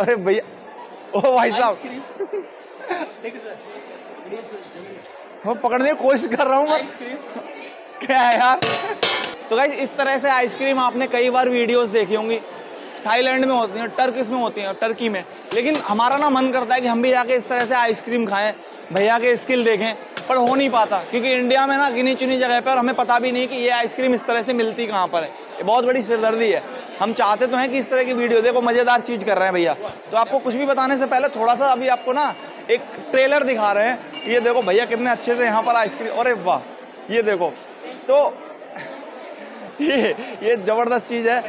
अरे भैया, ओ भाई साहब मैं पकड़ने की कोशिश कर रहा हूँ, क्या है यार। तो गाइस इस तरह से आइसक्रीम आपने कई बार वीडियोस देखी होंगी, थाईलैंड में होती हैं, टर्किस में होती हैं, टर्की में। लेकिन हमारा ना मन करता है कि हम भी जाके इस तरह से आइसक्रीम खाएं, भैया के स्किल देखें, पर हो नहीं पाता क्योंकि इंडिया में ना गिनी चुनी जगह पर हमें पता भी नहीं कि ये आइसक्रीम इस तरह से मिलती कहाँ पर है। ये बहुत बड़ी सिरदर्दी है। हम चाहते तो हैं कि इस तरह की वीडियो देखो, मज़ेदार चीज़ कर रहे हैं भैया। तो आपको कुछ भी बताने से पहले थोड़ा सा अभी आपको ना एक ट्रेलर दिखा रहे हैं। ये देखो भैया कितने अच्छे से यहाँ पर आइसक्रीम, अरे वाह, ये देखो। तो ये ज़बरदस्त चीज़ है।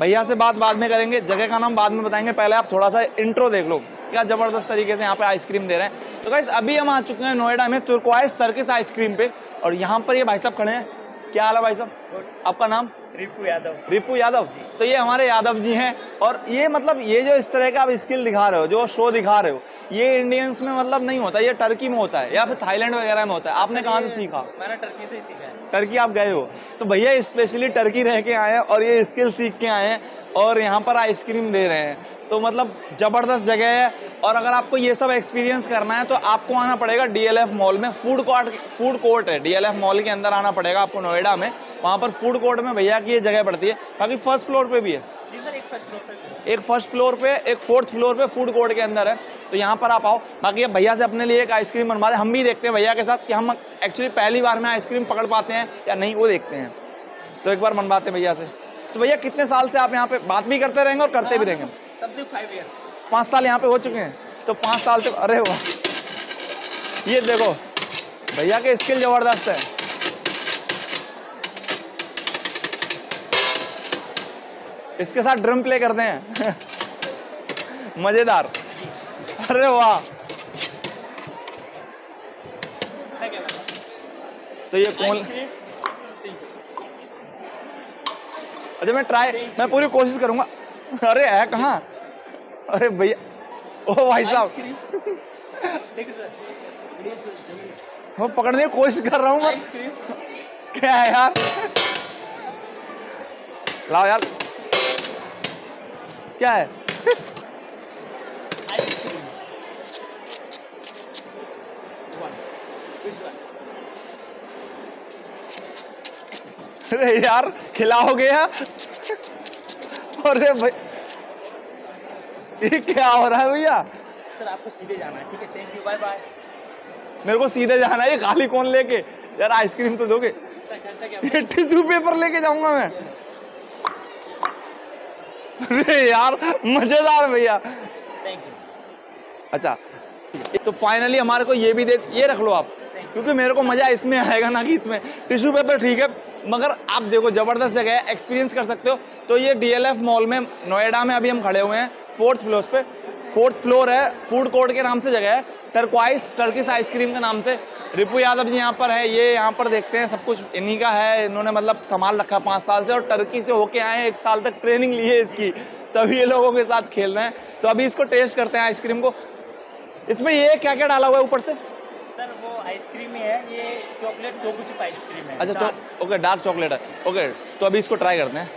भैया से बाद में करेंगे, जगह का नाम बाद में बताएंगे, पहले आप थोड़ा सा इंट्रो देख लो, क्या ज़बरदस्त तरीके से यहाँ पे आइसक्रीम दे रहे हैं। तो गाइस अभी हम आ चुके हैं नोएडा में तुर्कवाइज टर्किश आइसक्रीम पे, और यहाँ पर ये भाई साहब खड़े हैं। क्या हाल है भाई साहब, आपका नाम? रिपू यादव। रिपू यादव, तो ये हमारे यादव जी हैं। और ये मतलब ये जो इस तरह का आप स्किल दिखा रहे हो, जो शो दिखा रहे हो, ये इंडियंस में मतलब नहीं होता, ये टर्की में होता है या फिर थाईलैंड वगैरह में होता है। आपने कहाँ से सीखा? मैंने टर्की से ही सीखा है। टर्की आप गए हो? तो भैया स्पेशली टर्की रह के आए हैं और ये स्किल सीख के आए हैं और यहाँ पर आइसक्रीम दे रहे हैं। तो मतलब ज़बरदस्त जगह है, और अगर आपको ये सब एक्सपीरियंस करना है तो आपको आना पड़ेगा DLF मॉल में। फूड कोर्ट है DLF मॉल के अंदर, आना पड़ेगा आपको नोएडा में। वहाँ पर फूड कोर्ट में भैया की ये जगह पड़ती है। बाकी फर्स्ट फ्लोर पे भी है जी सर, एक फर्स्ट फ्लोर पे, एक फोर्थ फ्लोर पे फूड कोर्ट के अंदर है। तो यहाँ पर आप आओ। बाकी अब भैया से अपने लिए एक आइसक्रीम बनवा दें, हम भी देखते हैं भैया के साथ कि हम एक्चुअली पहली बार में आइसक्रीम पकड़ पाते हैं या नहीं, वो देखते हैं। तो एक बार बनवाते हैं भैया से। तो भैया कितने साल से आप यहाँ पे बात भी करते रहेंगे और करते भी रहेंगे? सब 5 ईयर, 5 साल यहाँ पे हो चुके हैं। तो 5 साल से, अरे वाह, ये देखो भैया के स्किल ज़बरदस्त है। इसके साथ ड्रम प्ले करते हैं मजेदार। अरे वाह, तो ये कौन? अच्छा मैं पूरी कोशिश करूंगा। अरे है कहाँ? अरे भैया, ओ भाई साहब मैं पकड़ने की कोशिश कर रहा हूँ, क्या है यार। लाओ यार, क्या है अरे यार खिलाओगे या? अरे भाई ये क्या हो रहा है भैया? सर आपको सीधे जाना है, ठीक है? Thank you, bye bye. मेरे को सीधे जाना है। ये खाली कौन लेके, यार आइसक्रीम तो दोगे? ये टिश्यू पेपर लेके जाऊंगा मैं। अरे यार मजेदार भैया, थैंक यू। अच्छा तो फाइनली हमारे को ये भी ये रख लो आप, क्योंकि मेरे को मज़ा इसमें आएगा ना कि इसमें। टिश्यू पेपर ठीक है, मगर आप देखो ज़बरदस्त जगह है, एक्सपीरियंस कर सकते हो। तो ये DLF मॉल में नोएडा में अभी हम खड़े हुए हैं 4th फ्लोर पे। 4th फ्लोर है, फूड कोर्ट के नाम से जगह है, टर्क्वाइज टर्किश आइसक्रीम के नाम से। रिपू यादव जी यहाँ पर है, ये यहाँ पर देखते हैं सब कुछ इन्हीं का है। इन्होंने मतलब संभाल रखा 5 साल से, और टर्की से होके आए हैं, 1 साल तक ट्रेनिंग ली है इसकी, तभी ये लोगों के साथ खेल रहे हैं। तो अभी इसको टेस्ट करते हैं आइसक्रीम को। इसमें ये क्या क्या डाला हुआ है ऊपर से? सर वो आइसक्रीम ही है, ये चॉकलेट चोको चिप आइसक्रीम है। अच्छा ओके, डार्क चॉकलेट है, ओके। तो अभी इसको ट्राई करते हैं।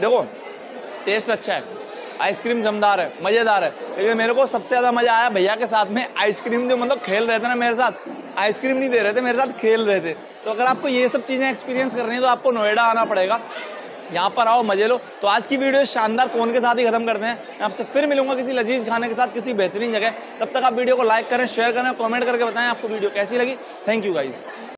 देखो टेस्ट अच्छा है, आइसक्रीम जमदार है, मज़ेदार है। लेकिन मेरे को सबसे ज़्यादा मज़ा आया भैया के साथ में आइसक्रीम, जो मतलब खेल रहे थे ना मेरे साथ, आइसक्रीम नहीं दे रहे थे, मेरे साथ खेल रहे थे। तो अगर आपको ये सब चीज़ें एक्सपीरियंस करनी है तो आपको नोएडा आना पड़ेगा। यहाँ पर आओ, मज़े लो। तो आज की वीडियो शानदार कोन के साथ ही खत्म करते हैं। मैं आपसे फिर मिलूंगा किसी लजीज खाने के साथ, किसी बेहतरीन जगह। तब तक आप वीडियो को लाइक करें, शेयर करें, कॉमेंट करके बताएँ आपको वीडियो कैसी लगी। Thank you guys.